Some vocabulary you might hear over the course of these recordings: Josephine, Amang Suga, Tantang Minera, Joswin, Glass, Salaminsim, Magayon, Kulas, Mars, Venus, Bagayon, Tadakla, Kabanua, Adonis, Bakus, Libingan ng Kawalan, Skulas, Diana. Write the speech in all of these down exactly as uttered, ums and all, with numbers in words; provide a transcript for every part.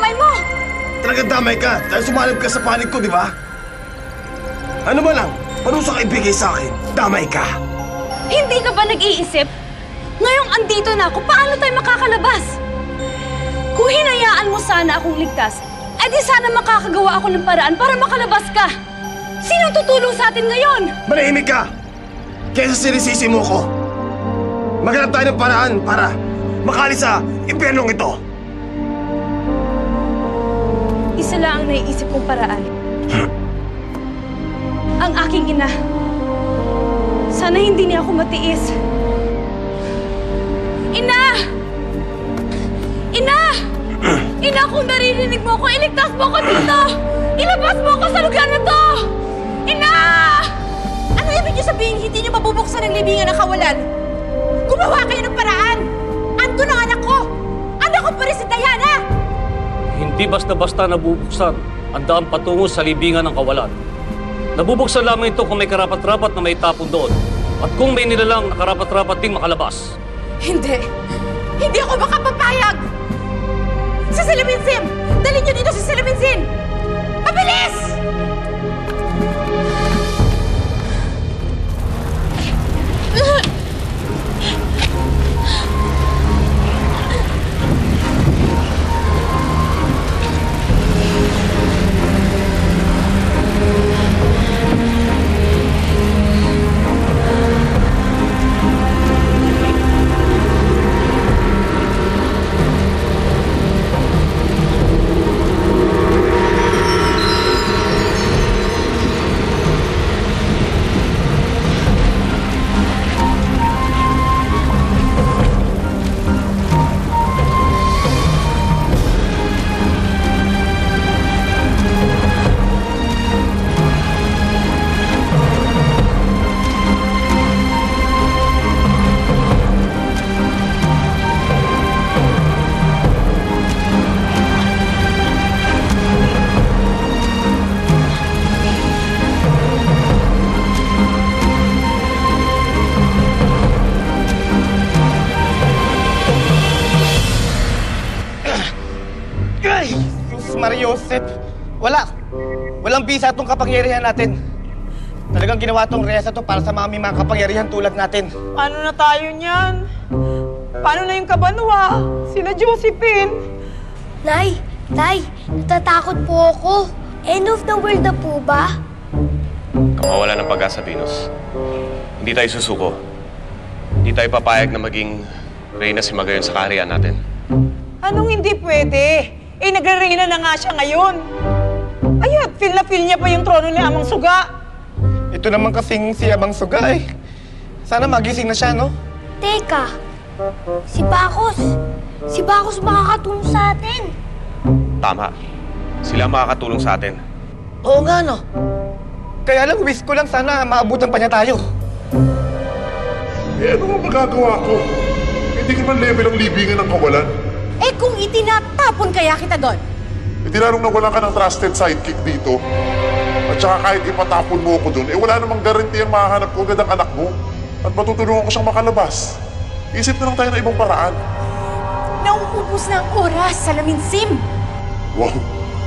damay mo! Talagang damay ka dahil sumalib ka sa panig ko, di ba? Ano ba lang, parusa ka ibigay sa akin, damay ka! Hindi ka ba nag-iisip? Ngayong andito na ako, paano tayo makakalabas? Kung hinayaan mo sana akong ligtas, edi sana makakagawa ako ng paraan para makalabas ka! Sinong tutulong sa atin ngayon? Manahimik ka! Kesa sinisisi mo ko, maghanap tayo ng paraan para makalis sa impyernong ito! Isa lang ang naiisip kong paraan. Ang aking ina. Sana hindi niya ako matiis. Ina! Ina! Ina, kung naririnig mo ko, iligtas mo ko dito! Ilabas mo ko sa lugar na to! Ina! Ano ibig niyo sabihin hindi niyo mabubuksan ang libingan ng kawalan? Gumawa kayo ng paraan! Andun ang anak ko! Anak ko pa rin si Diana! Hindi basta-basta nabubuksan ang daan patungo sa libingan ng kawalan. Nabubuksan lamang ito kung may karapat-rapat na may tapon doon at kung may nilalang na karapat-rapat ding makalabas. Hindi! Hindi ako makapapayag! Si Salaminsim! Dali niyo dito si Salaminsim! Pabilis! Sa itong kapangyarihan natin. Talagang ginawa itong reyes ito para sa mami mga kapangyarihan tulad natin. Paano na tayo niyan? Paano na yung Kabanua? Sina Josephine? Nay! Tay! Natatakot po ako. End of the world na po ba? Kamawala ng pag-asa, Venus. Hindi tayo susuko. Hindi tayo papayag na maging reyna si Magayon sa kaharian natin. Anong hindi pwede? Eh, nagre-reyna na nga siya ngayon. Ayun, feel na feel niya pa yung trono ni Amang Suga. Ito naman kasing si Amang Suga eh. Sana magising na siya, no? Teka, si Bakus. Si Bakus makakatulong sa atin. Tama. Sila makakatulong sa atin. Oo nga, no? Kaya lang, wish ko lang sana maabutan pa niya tayo. Eh, ano nga magagawa ko? Hindi ka man level ang libingan ng kawalan. Eh, kung itinatapon kaya kita doon? Itinarong na wala ka ng trusted sidekick dito. At saka kahit ipatapon mo ako doon, eh wala namang garanti ang mahanap ko agad ang anak mo. At matutulungan ko siyang makalabas. Isip na lang tayo ng ibang paraan. Nauubos na ang oras, Salaminsim! Wow!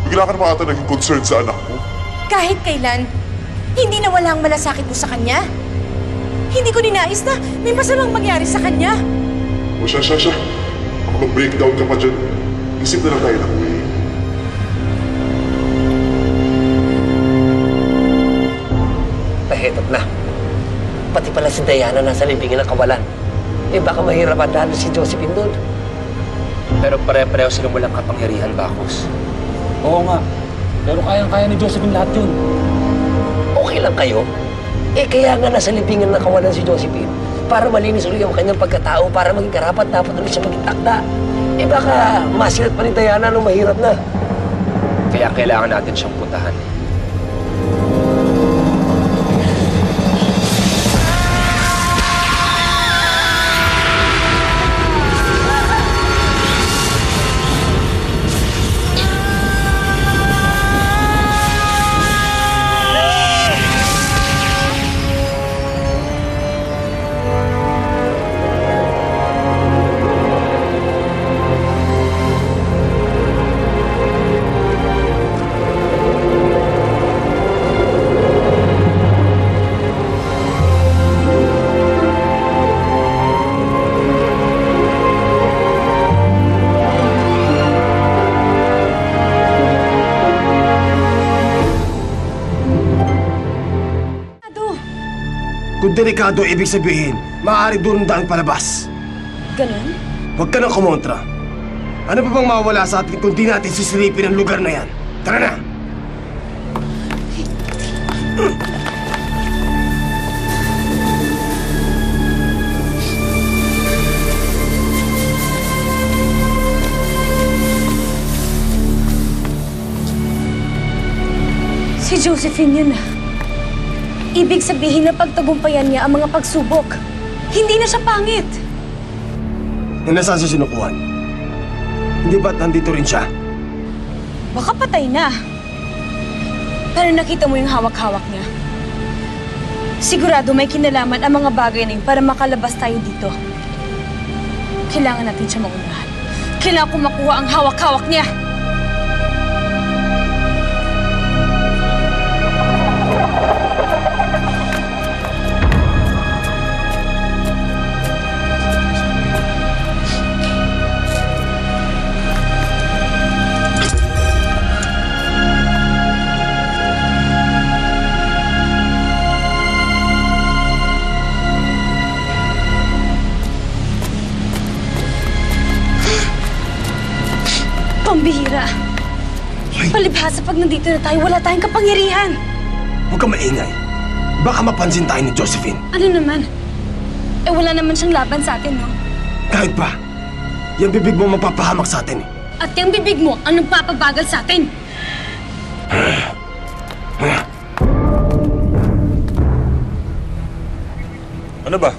Bigla ka naman ata naging concerned sa anak mo. Kahit kailan, hindi na wala ang malasakit mo sa kanya. Hindi ko ninais na may masamang mangyari sa kanya. O siya, siya, siya. Ako mag-breakdown ka pa dyan. Isip na lang tayo ng way. Hetot na. Pati pala si Diana nasa libingan ng kawalan. Eh baka mahirapan dahil si Josephine doon. Pero pare-pareho silang walang kapangyarihan, Bakus. Oo nga. Pero kayang-kaya ni Josephine lahat yun. Okay lang kayo? Eh kaya nga nasa libingan ng kawalan si Josephine para malinis ulit ang kanyang pagkatao para maging karapat dapat ulit siya maging takda. Eh baka masilat pa ni Diana nung mahirap na. Kaya kailangan natin siyang puntahan. Kung delikado, ibig sabihin, maaari doon ang daan palabas. Ganun? Huwag ka nang kumontra. Ano pa bang mawala sa atin kung di natin sisilipin ang lugar na yan? Tara na! Si Josephine yun. Ibig sabihin na pagtagumpayan niya ang mga pagsubok. Hindi na siya pangit. Nasaan siya sinukuhan? Hindi ba't nandito rin siya? Baka patay na. Pero nakita mo yung hawak-hawak niya. Sigurado may kinalaman ang mga bagay na yun para makalabas tayo dito. Kailangan natin siya maunahan. Kailangan ko makuha ang hawak-hawak niya. Palibhasa, pag nandito na tayo, wala tayong kapangyarihan. Huwag ka maingay. Baka mapansin tayo ni Josephine. Ano naman? Eh, wala naman siyang laban sa atin, no? Kahit pa, yung bibig mo mapapahamak sa atin. At yung bibig mo ang nagpapabagal sa atin. Ano ba?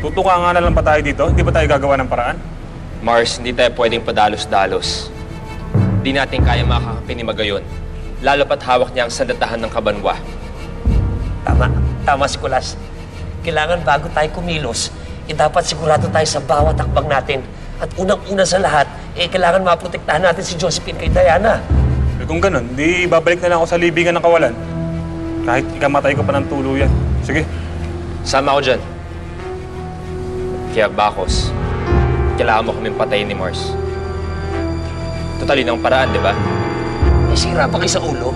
Tutuka nga na lang pa tayo dito? Hindi ba tayo gagawa ng paraan? Mars, hindi tayo pwedeng padalos-dalos. Hindi natin kaya makakapi ni Magayon, lalo pat hawak niya ang sandatahan ng Kabanua. Tama. Tama, Skulas. Kailangan bago tayo kumilos, eh dapat sigurado tayo sa bawat takbang natin. At unang-una sa lahat, eh kailangan maprotektahan natin si Josephine kay Diana. Eh kung ganun, di babalik na lang ako sa libingan ng kawalan. Kahit ikamatay ko pa ng tuluyan. Sige. Sama ako dyan. Kaya Bakus, kailangan mo kaming patayin ni Mars. Tutalin ang paraan, di ba? Eh, sira pa kayo sa ulo.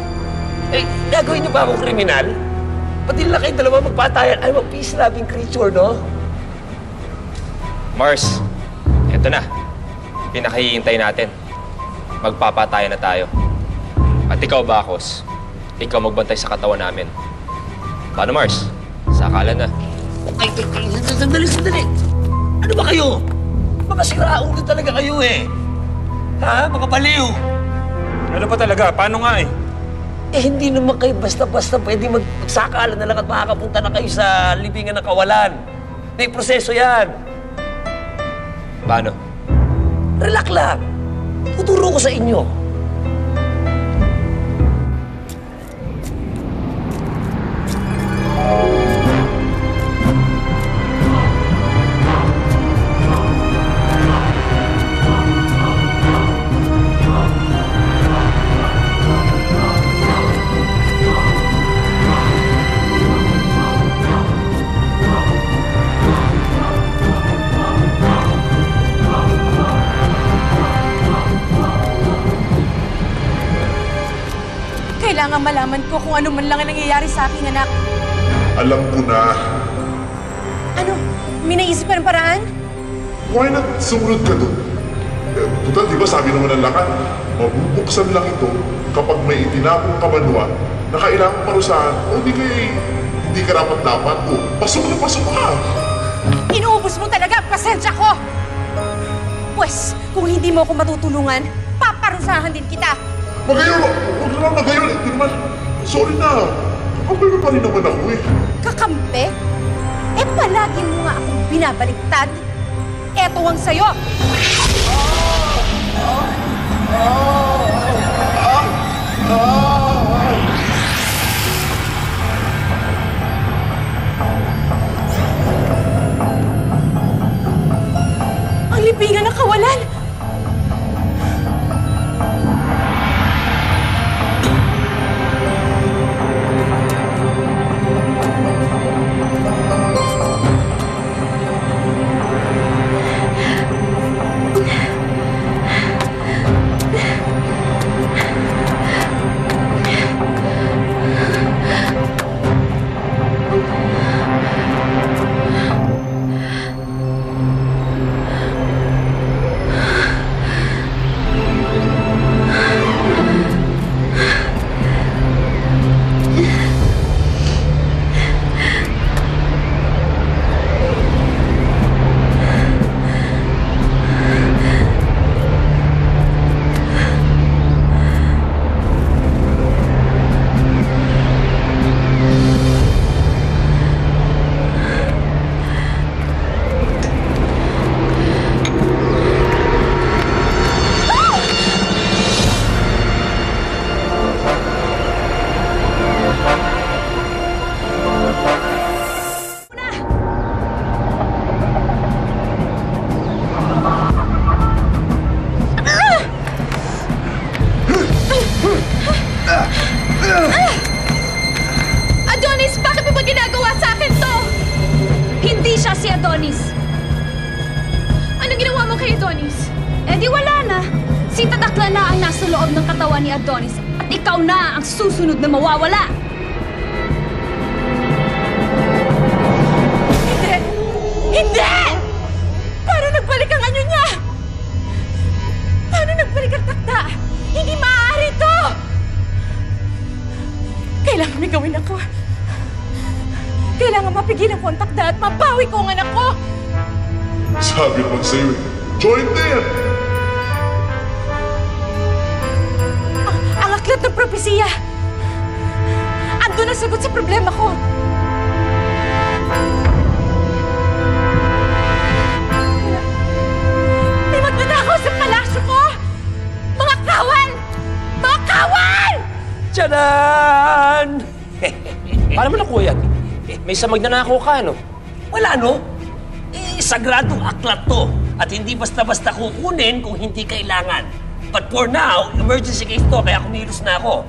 Eh, gagawin niyo ba akong kriminal? Pati nila kayong dalawa magpatayan. I'm a peace-loving creature, no? Mars, eto na. Pinakahihintay natin. Magpapatayan na tayo. At ikaw, Bakus, ikaw magbantay sa katawan namin. Paano, Mars? Sa akala na. Ay, ay, ay, sandali, sandali. Ano ba kayo? Makasira ulo talaga kayo, eh. Ha? Mga baliw! Ano ba talaga? Paano nga eh? Eh, hindi naman kayo basta-basta pwede magsakala na lang at makakapunta na kayo sa libingan ng kawalan. May proseso yan. Paano? Relax lang. Tuturo ko sa inyo. Kailangan malaman ko kung ano man lang ang nangyayari sa aking anak. Alam ko na. Ano? May naisip ka ng paraan? Why not sumunod ka doon? Eh, puta, di ba sabi naman ang lakad? Mabubuksan lang ito kapag may itinapong kabanwa na kailangang parusahan o di kay hindi ka dapat dapat o pasok na pasok ka. Inuubos mo talaga ang pasensya ko! Pwes, kung hindi mo ako matutulungan, paparusahan din kita. Magayon! Huwag na lang Magayon! Hindi naman! Sorry na! Kakampi na pa rin naman ako eh! Kakampi? Eh palagi mo nga akong binabaliktad! Eto ang sayo! Ang libingan ng kawalan! Hindi siya si Adonis. Ano ginawa mo kay Adonis? Eh di wala na. Si Tadakla na ang nasa loob ng katawan ni Adonis at ikaw na ang susunod na mawawala. Hindi! Hindi! Paano nagbalik ang anyo niya? Paano nagbalik ang takta? Hindi maaari to! Kailangan may gawin ako. Kailangan mapigilan ko ang takda at mabawi ko ang anak ko! Sabi ko sa'yo, join them! Ang, ang aklat ng propesiya! Andun ang sagot sa problema ko! May magnanakaw sa palasyo ko! Mga kawal! Mga kawal! Tadaan! Paano mo nakuha yan? May samag na nako ka, ano? Wala, no? Eh, sagradong aklat to. At hindi basta-basta kukunin kung hindi kailangan. But for now, emergency case to, kaya kumilos na ako.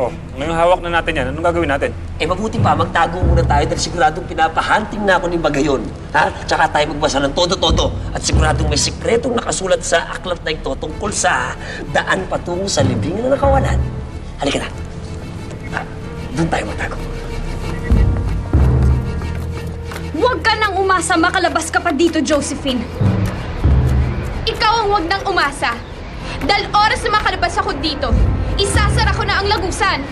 Oh, ngayong hawak na natin yan, anong gagawin natin? Eh, mabuti pa, magtago muna tayo dahil siguradong pinapahunting na ako ni Bagayon. Ha? Tsaka tayo magbasa ng todo-todo. At siguradong may sikretong nakasulat sa aklat na ito tungkol sa daan patungo sa libingan ng kawalan. Halika na. Ha? Doon tayo magtago. Huwag ka nang umasa, makalabas ka pa dito, Josephine. Ikaw ang huwag nang umasa. Dahil oras na makalabas ako dito, isasara ko na ang lagusan.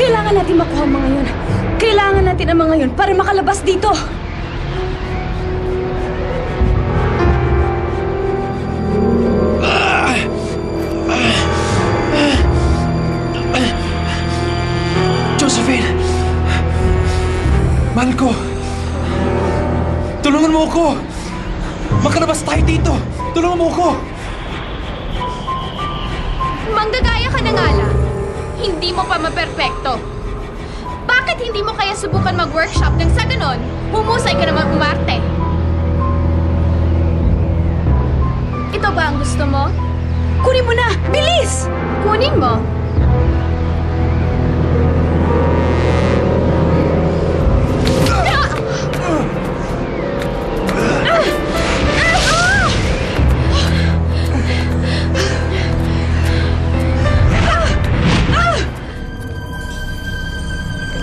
Kailangan natin makuha ang mga yun. Kailangan natin ang mga yun para makalabas dito. Mahal ko, tulungan mo ako! Makalabas tayo dito! Tulungan mo ako! Manggagaya ka na nga lang. Hindi mo pa maperfecto. Bakit hindi mo kaya subukan mag-workshop nang sa ganon, humusay ka naman umarte? Ito ba ang gusto mo? Kunin mo na! Bilis! Kunin mo!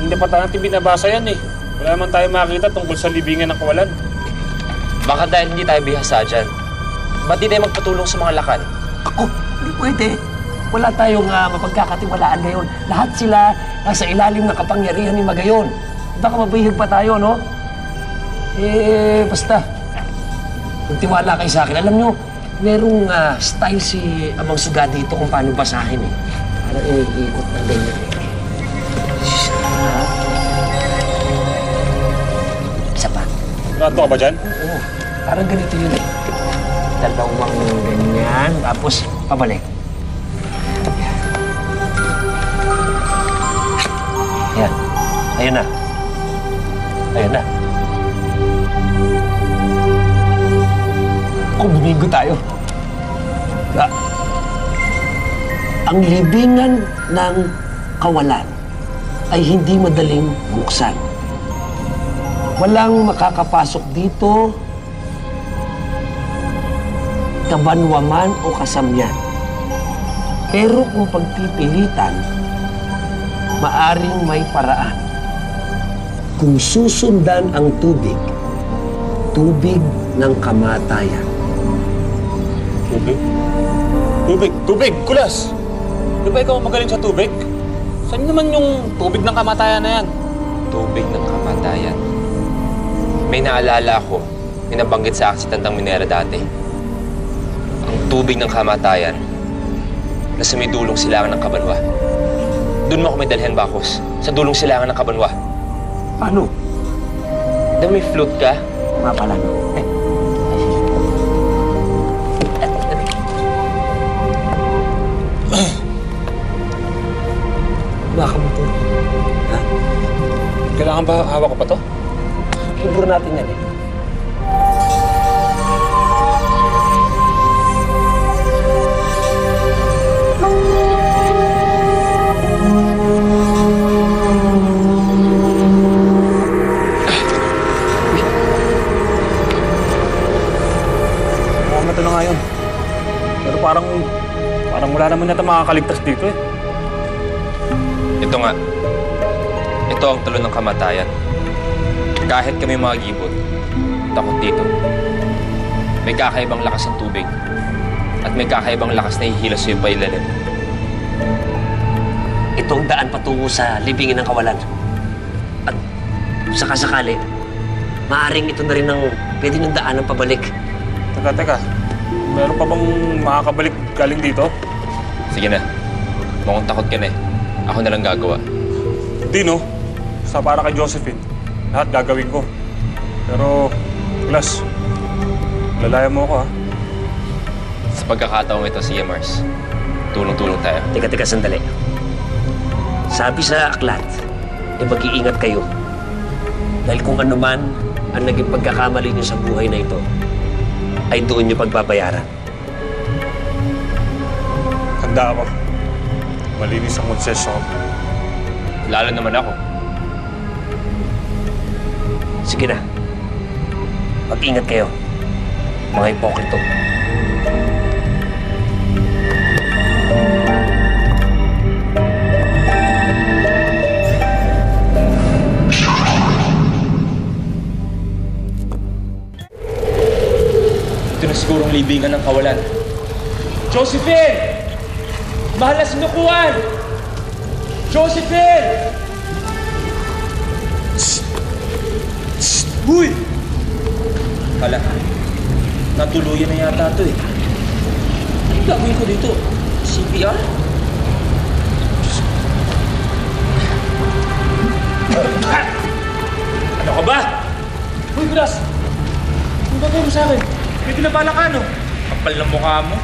Hindi pa natin binabasa yan eh. Wala naman tayo makita tungkol sa libingan ng kawalan. Baka dahil hindi tayo bihasa dyan. Ba't di tayo magpatulong sa mga lakan? Ako, hindi pwede. Wala tayong uh, mapagkakatiwalaan ngayon. Lahat sila nasa ilalim ng kapangyarihan ni Magayon. Baka mabihig pa tayo, no? Eh, basta. Magtiwala kayo sa akin. Alam nyo, merong uh, style si Amang Suga dito kung paano basahin eh. Parang iniikot ng ganyan eh. Isa pa. Nato ka ba dyan? Oo. Parang ganito yun eh. Dalawang ganyan. Tapos, pabalik. Ayan. Ayan. Ayan na. Ayan na. Kung binigo tayo. Ah. Ang libingan ng kawalan ay hindi madaling buksan. Walang makakapasok dito, Kabanua man o kasamyan. Pero kung pagpipilitan, maaring may paraan. Kung susundan ang tubig, tubig ng kamatayan. Tubig? Tubig! Tubig! Kulas! Di ba ikaw magaling sa tubig? Saan naman yung tubig ng kamatayan na yan? Tubig ng kamatayan? May naalala ko, may nabanggit sa akin si Tantang Minera dati. Ang tubig ng kamatayan, nasa may dulong silangan ng Kabanua. Doon mo ako may dalhin, Bakus, sa dulong silangan ng Kabanua. Paano? Dahil may float ka. Mga pala. Eh. Baka mo ito. Ha? Kailangan ba hawak ko pa to? Libro natin yan eh. parang, parang wala naman natin makakaligtas dito eh. Ito nga. Ito ang tulo ng kamatayan. Kahit kami mga gibot, takot dito. May kakaibang lakas ng tubig. At may kakaibang lakas na hihila sa iyo pa ilalim. Ito ang daan patungo sa libingan ng kawalan. At sakasakali, maaaring ito na rin ang pwede ng daan ng pabalik. Teka, teka. Meron pa bang makakabalik galing dito? Sige na. Mukhang takot ka na eh. Ako na lang gagawa. Hindi no. Sa para kay Josephine, lahat gagawin ko. Pero, Glass, lalaya mo ako ha. Sa pagkakataong ito, sige Mars, tulong-tulong tayo. Teka, teka, sandali. Sabi sa aklat, e mag-iingat kayo. Dahil kung ano man ang naging pagkakamali niyo sa buhay na ito, ay doon niyo pagbabayaran. Handa ako. Malinis ang konsesyon. Lalo naman ako. Sige na. Mag-ingat kayo, mga hipokrito. Ito na sigurong libingan ng kawalan. Josephine! Mahal na sinukuan! Josephine! Shhh! Shhh! Uy! Hala, natuluyan na yata ito eh. Anong gagawin ko dito? C P R? Ano ka ba? Uy, Glass! Anong bagay mo sa akin? May pinabala ka, no? Kapal ng mukha mo.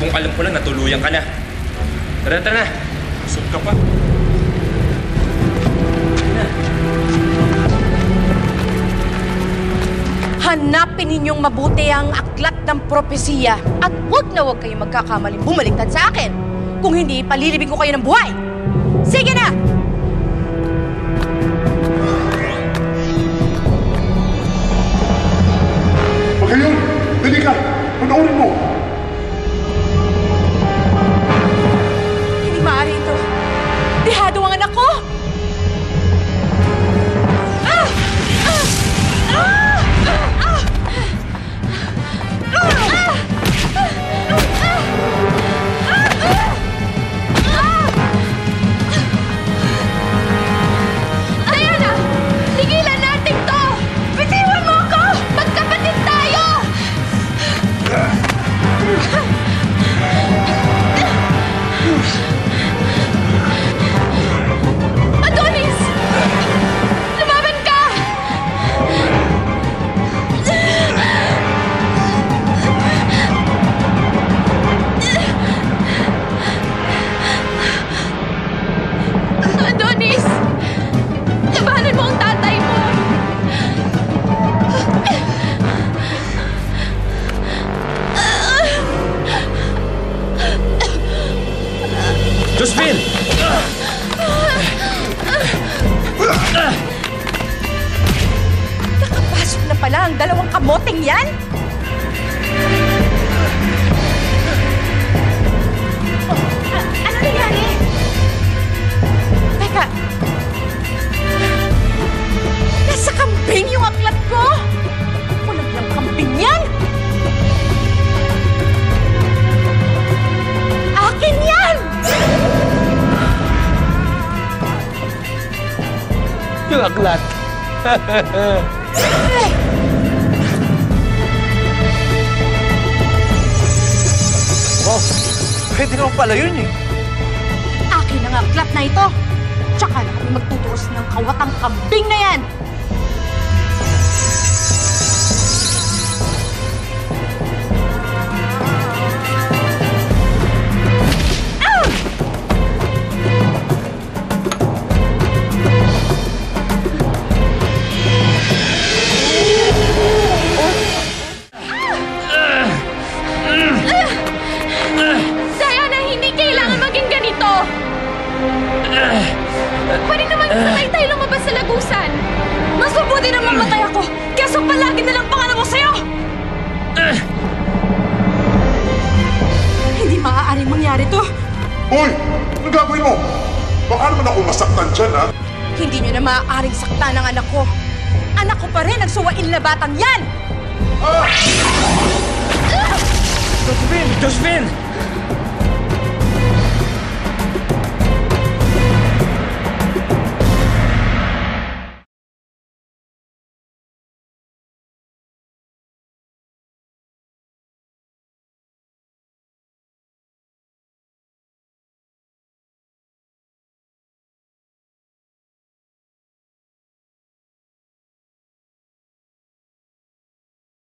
Kung alam ko lang, natuluyan ka na. Tara, tara na. Busog ka pa. Hanapin ninyong mabuti ang aklat ng propesiya at huwag na huwag kayong magkakamaling bumaliktad sa akin. Kung hindi, palilibing ko kayo ng buhay. Sige na! Magayon! Dali ka! Panoorin mo! Dihado ang anak ko! Ah! Ah! Ah! Ah! Ah! Ah! Diana! Tigilan natin to! Bitiwan mo ako! Magkapatid tayo! Adonis! Lumaban ka! Adonis! Labanan mo ang tatay mo! Joswin! Nakapasok na pala ang dalawang kamoteng yan? Oh, uh, ano nangyari? Teka. Nasa kambing yung aklat ko? Walang lang kambing yan? Akin yan! Yung aklat. Oh, pwede naman pala yun eh. Akin ang aklat na ito. Tsaka na kami magtutuos ng kawatang kambing na yan. Pwede naman sabay tayo lumabas sa lagusan. dyan, ha? Hindi niyo na maaaring saktan ang anak ko. Anak ko pa rin ang suwain na batang yan! Ah! Ah! Josephine! Josephine!